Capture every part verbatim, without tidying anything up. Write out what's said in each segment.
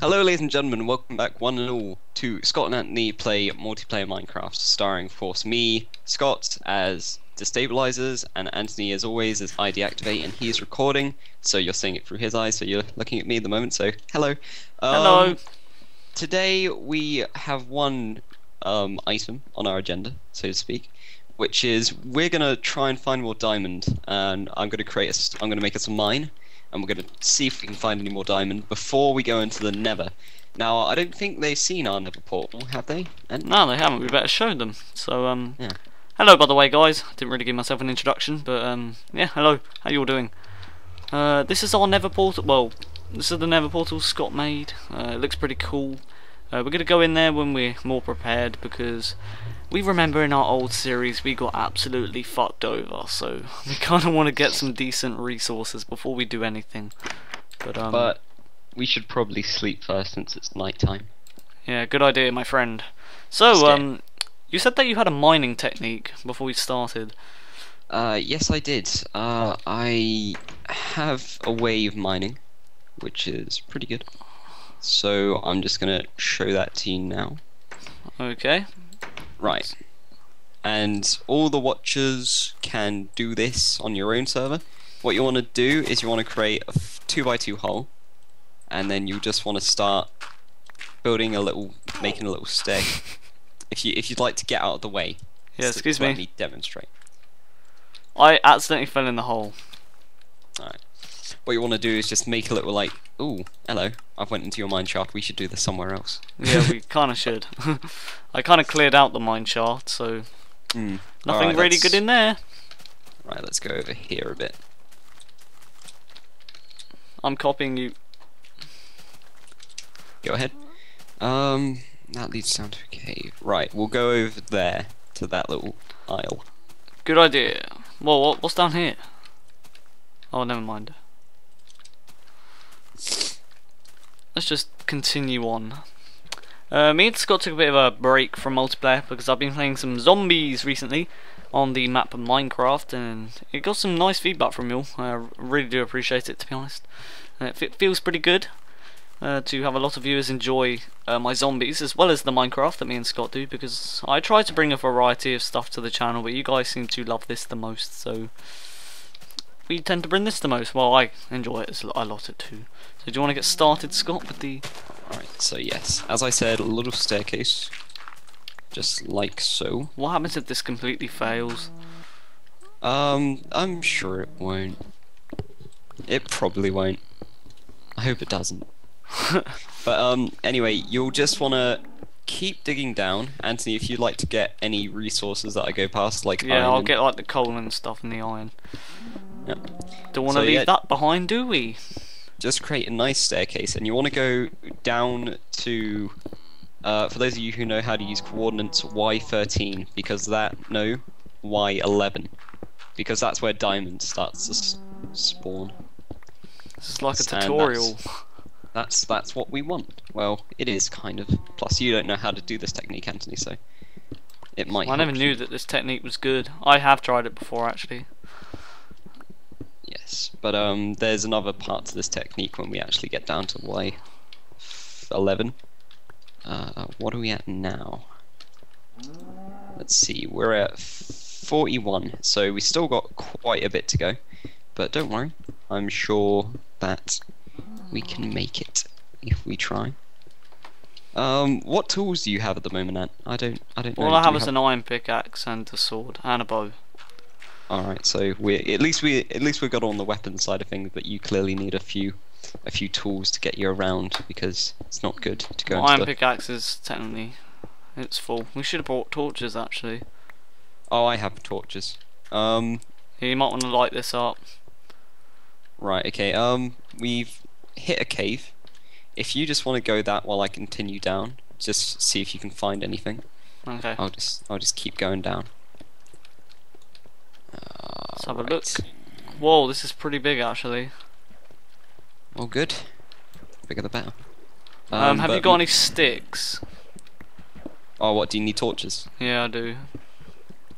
Hello ladies and gentlemen, welcome back one and all to Scott and Anthony Play Multiplayer Minecraft, starring of course me, Scott, as Destabilizers, and Anthony as always as I deactivate, and he's recording, so you're seeing it through his eyes, so you're looking at me at the moment, so hello. Um, hello. Today we have one um, item on our agenda, so to speak, which is we're going to try and find more diamond, and I'm going to create a, I'm going to make us a mine. And we're going to see if we can find any more diamond before we go into the nether. Now, I don't think they've seen our nether portal, have they? And no, they haven't. We better show them. So, um... yeah. Hello, by the way, guys. I didn't really give myself an introduction, but, um... yeah, hello. How you all doing? Uh, this is our nether portal. Well, this is the nether portal Scott made. Uh, it looks pretty cool. Uh, we're going to go in there when we're more prepared, because we remember in our old series we got absolutely fucked over, so we kind of want to get some decent resources before we do anything. But, um, but we should probably sleep first since it's night time. Yeah, good idea, my friend. So, um, you said that you had a mining technique before we started. Uh, yes, I did. Uh, I have a way of mining, which is pretty good. So I'm just going to show that to you now. Okay. Right. And all the watchers can do this on your own server. What you want to do is you want to create a two by two hole, and then you just want to start building a little, making a little stair. if you if you'd like to get out of the way. Yeah, excuse me. Let me demonstrate. I accidentally fell in the hole. All right. What you want to do is just make a little like, ooh, hello, I've went into your mine shaft, we should do this somewhere else. Yeah, we kind of should. I kind of cleared out the mine shaft, so mm. nothing right, really good in there. Right, let's go over here a bit. I'm copying you. Go ahead. Um, that leads down to a cave. Right, we'll go over there to that little aisle. Good idea. Well, what's down here? Oh, never mind. Let's just continue on. Uh, me and Scott took a bit of a break from multiplayer because I've been playing some zombies recently on the map of Minecraft, and it got some nice feedback from y'all. I really do appreciate it, to be honest. Uh, it feels pretty good uh, to have a lot of viewers enjoy uh, my zombies as well as the Minecraft that me and Scott do, because I try to bring a variety of stuff to the channel, but you guys seem to love this the most, so we tend to bring this the most. Well, I enjoy it a lot at too. So do you want to get started, Scott, with the... Alright, so yes, as I said, a little staircase. Just like so. What happens if this completely fails? Um, I'm sure it won't. It probably won't. I hope it doesn't. But um, anyway, you'll just want to keep digging down. Anthony, if you'd like to get any resources that I go past, like yeah, iron. I'll get like the coal and stuff and the iron. Yep. Don't want to so, leave yeah, that behind, do we? Just create a nice staircase, and you want to go down to, uh, for those of you who know how to use coordinates, Y thirteen, because that, no, Y eleven, because that's where diamond starts to s spawn. This is like a and tutorial. That's, that's, that's what we want. Well, it is, kind of. Plus, you don't know how to do this technique, Anthony, so it might well, I never you. knew that this technique was good. I have tried it before, actually. Yes, but um, there's another part to this technique when we actually get down to Y eleven. Uh, what are we at now? Let's see, we're at forty-one, so we still got quite a bit to go. But don't worry, I'm sure that we can make it if we try. Um, what tools do you have at the moment, Ant? I don't, I don't know. All I have is an iron pickaxe and a sword and a bow. All right, so we at least we at least we got on the weapon side of things, but you clearly need a few a few tools to get you around because it's not good to go. Well, into iron the... pickaxes, technically, it's full. We should have brought torches actually. Oh, I have torches. Um, yeah, you might want to light this up. Right. Okay. Um, we've hit a cave. If you just want to go that while I continue down, just see if you can find anything. Okay. I'll just I'll just keep going down. Let's have a right. look. Whoa, this is pretty big actually. All good. The bigger the better. Um, um, have you got any sticks? Oh, what? Do you need torches? Yeah, I do.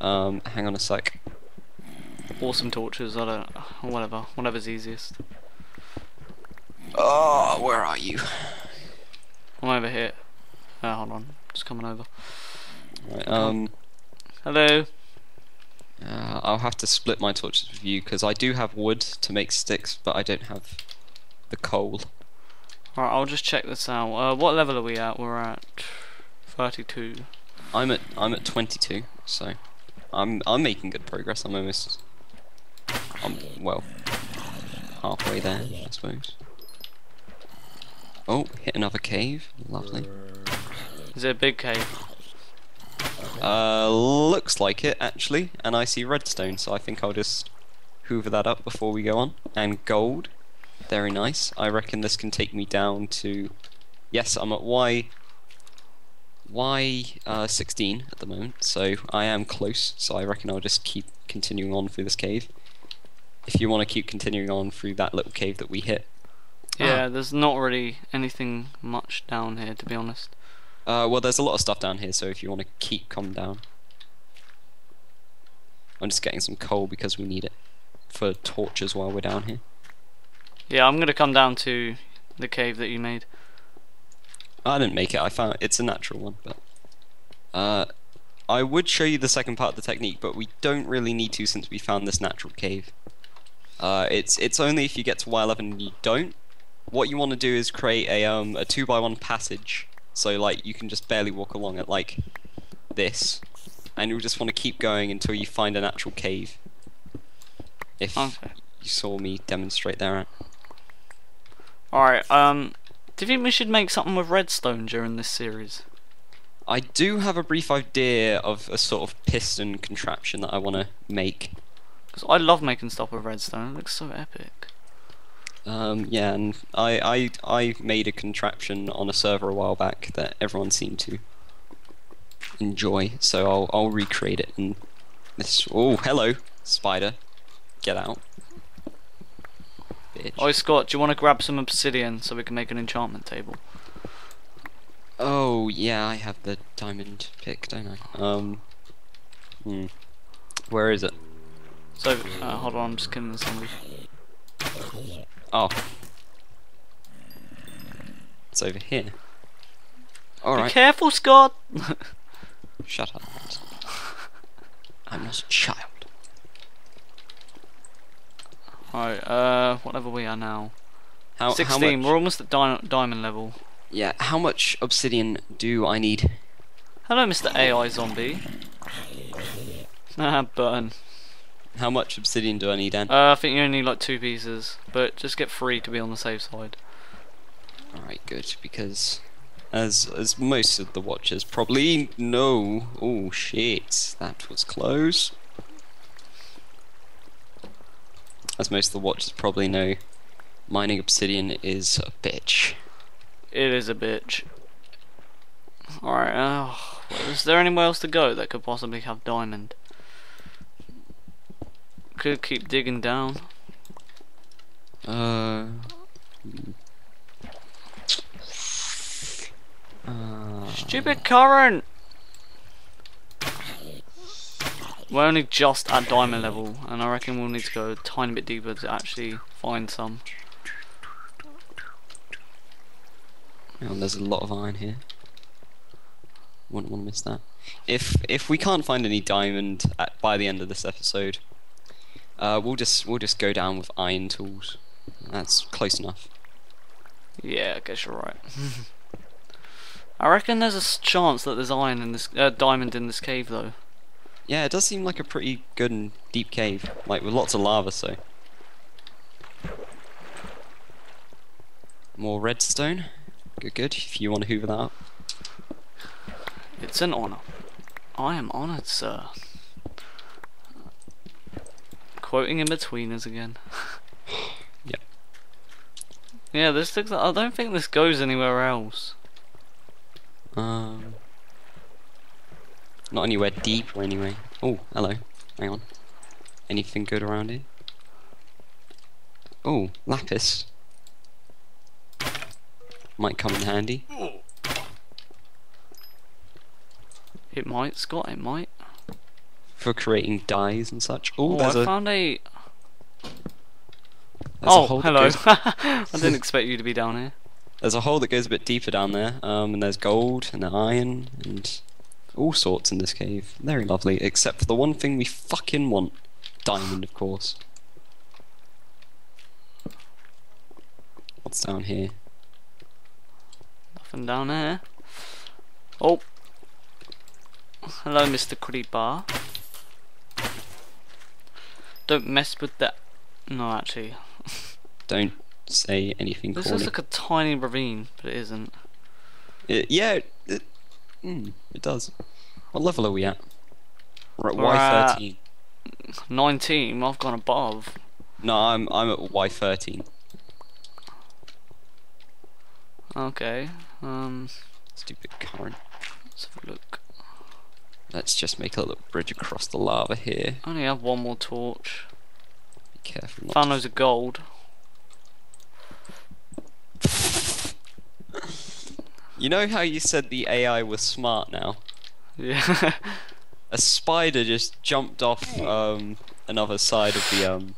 Um, hang on a sec. Awesome torches. I don't. Whatever. Whatever's easiest. Oh, where are you? I'm over here. Oh, hold on. It's coming over. Right, um. Hello. Uh, I'll have to split my torches with you because I do have wood to make sticks, but I don't have the coal. Alright, I'll just check this out. Uh, what level are we at? We're at thirty-two. I'm at I'm at twenty-two, so I'm I'm making good progress. I'm almost I'm well halfway there, I suppose. Oh, hit another cave. Lovely. Is it a big cave? Uh, looks like it actually, and I see redstone, so I think I'll just hoover that up before we go on. And gold, very nice. I reckon this can take me down to, yes, I'm at Y, Y uh, sixteen at the moment, so I am close. So I reckon I'll just keep continuing on through this cave. If you want to keep continuing on through that little cave that we hit. Yeah, ah. There's not really anything much down here, to be honest. Uh, well, there's a lot of stuff down here, so if you want to keep coming down. I'm just getting some coal because we need it for torches while we're down here. Yeah, I'm going to come down to the cave that you made. I didn't make it, I found it. It's a natural one. But uh, I would show you the second part of the technique, but we don't really need to since we found this natural cave. Uh, it's, it's only if you get to Y eleven and you don't. What you want to do is create a um, a two by one passage. So like you can just barely walk along it like this, and you'll just want to keep going until you find an actual cave. If okay. you saw me demonstrate there. Alright, um, do you think we should make something with redstone during this series? I do have a brief idea of a sort of piston contraption that I want to make. Because I love making stuff with redstone, it looks so epic. Um, yeah, and I, I I made a contraption on a server a while back that everyone seemed to enjoy, so I'll I'll recreate it. And this, oh hello spider, get out! Bitch. Oh Scott, do you want to grab some obsidian so we can make an enchantment table? Oh yeah, I have the diamond pick, don't I? Um, hmm, where is it? So uh, hold on, I'm just killing the zombies. Oh, it's over here. All right. Be careful, Scott. Shut up. I'm not a child. All right. Uh, what level we are now? How, Sixteen. How much, we're almost at di diamond level. Yeah. How much obsidian do I need? Hello, Mister A I Zombie. Ah, burn. How much obsidian do I need, Dan? Uh, I think you only need like two pieces, but just get three to be on the safe side. Alright, good, because as as most of the watchers probably know... Oh shit, that was close. As most of the watchers probably know, mining obsidian is a bitch. It is a bitch. Alright, oh, is there anywhere else to go that could possibly have diamond? Could keep digging down. Uh, uh. Stupid current! We're only just at diamond level, and I reckon we'll need to go a tiny bit deeper to actually find some. Oh, there's a lot of iron here. Wouldn't want to miss that. If if we can't find any diamond at, by the end of this episode. Uh, we'll just we'll just go down with iron tools. That's close enough. Yeah, I guess you're right. I reckon there's a chance that there's iron in this uh, diamond in this cave though. Yeah, it does seem like a pretty good and deep cave, like with lots of lava. So more redstone. Good, good. If you want to hoover that up, it's an honor. I am honored, sir. Quoting in between us again. Yep. Yeah, this looks like, I don't think this goes anywhere else. Um, not anywhere deep or anyway. Oh, hello. Hang on. Anything good around here? Oh, lapis. Might come in handy. It might, Scott, it might. For creating dyes and such. Ooh, oh, there's I a, found a. There's oh, a hello! I didn't expect you to be down here. There's a hole that goes a bit deeper down there, um, and there's gold and iron and all sorts in this cave. Very lovely, except for the one thing we fucking want. Diamond, of course. What's down here? Nothing down there. Oh! Hello, Mister Creeper. Don't mess with that. No, actually. Don't say anything. This corny. Looks like a tiny ravine, but it isn't. It, yeah, it, it, mm, it does. What level are we at? We're at Y thirteen. nineteen. I've gone above. No, I'm I'm at Y thirteen. Okay. Um. Stupid current. Let's have a look. Let's just make a little bridge across the lava here. I only have one more torch. Be careful. Found loads of gold. You know how you said the A I was smart now? Yeah. A spider just jumped off um, another side of the um,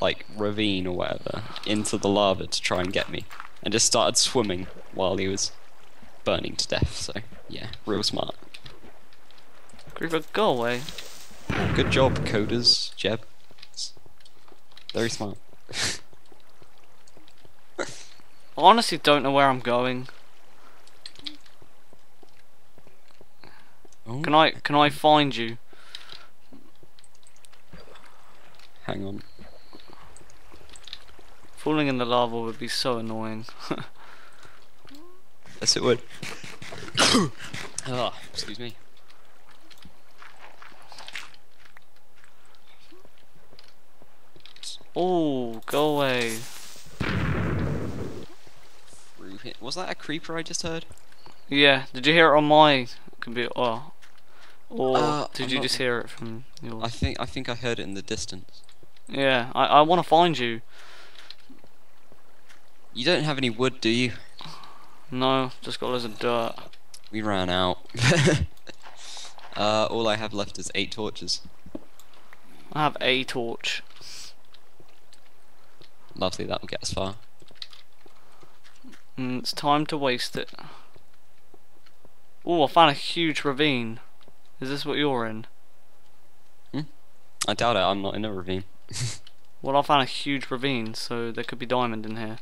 like ravine or whatever into the lava to try and get me, and just started swimming while he was burning to death. So yeah, real smart. Creeper, go away. Good job, coders, Jeb. Very smart. I honestly don't know where I'm going. Can I can I find you? Hang on. Falling in the lava would be so annoying. Yes, it would. Oh, excuse me. Oh, go away. Was that a creeper I just heard? Yeah. Did you hear it on my computer? Oh. Or uh, did I'm you just hear it from yours? I think I think I heard it in the distance. Yeah, I I want to find you. You don't have any wood, do you? No, just got loads of dirt. We ran out. uh, all I have left is eight torches. I have a torch. Lovely, that will get us far. Mm, it's time to waste it. Oh, I found a huge ravine. Is this what you're in? Hmm? I doubt it, I'm not in a ravine. Well, I found a huge ravine, so there could be diamond in here.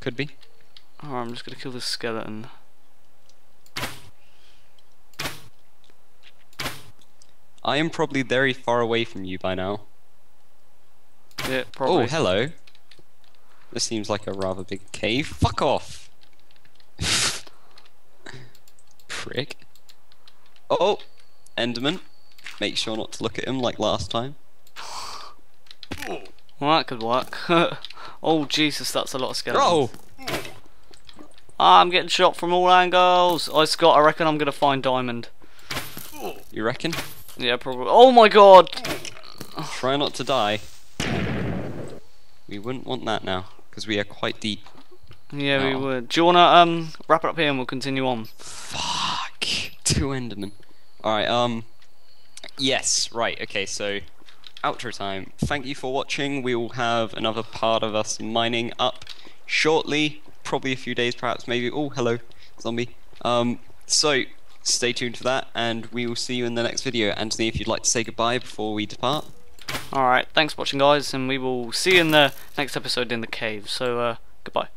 Could be. Alright, I'm just gonna kill this skeleton. I am probably very far away from you by now. Yeah, probably. Oh, hello. This seems like a rather big cave. Fuck off! Prick. Oh, Enderman. Make sure not to look at him like last time. Well, that could work. Oh, Jesus, that's a lot of skeletons. Oh! I'm getting shot from all angles. Oh, Scott, I reckon I'm going to find diamond. You reckon? Yeah, probably. Oh, my God! Try not to die. We wouldn't want that now, because we are quite deep. Yeah, now. We would. Do you want to um, wrap it up here and we'll continue on? Fuck! Two Endermen. Alright, um... yes, right, okay, so... outro time. Thank you for watching. We will have another part of us mining up shortly. Probably a few days, perhaps, maybe. Oh, hello, zombie. Um, so, stay tuned for that, and we will see you in the next video. Anthony, if you'd like to say goodbye before we depart. Alright, thanks for watching, guys, and we will see you in the next episode in the cave. So, uh, goodbye.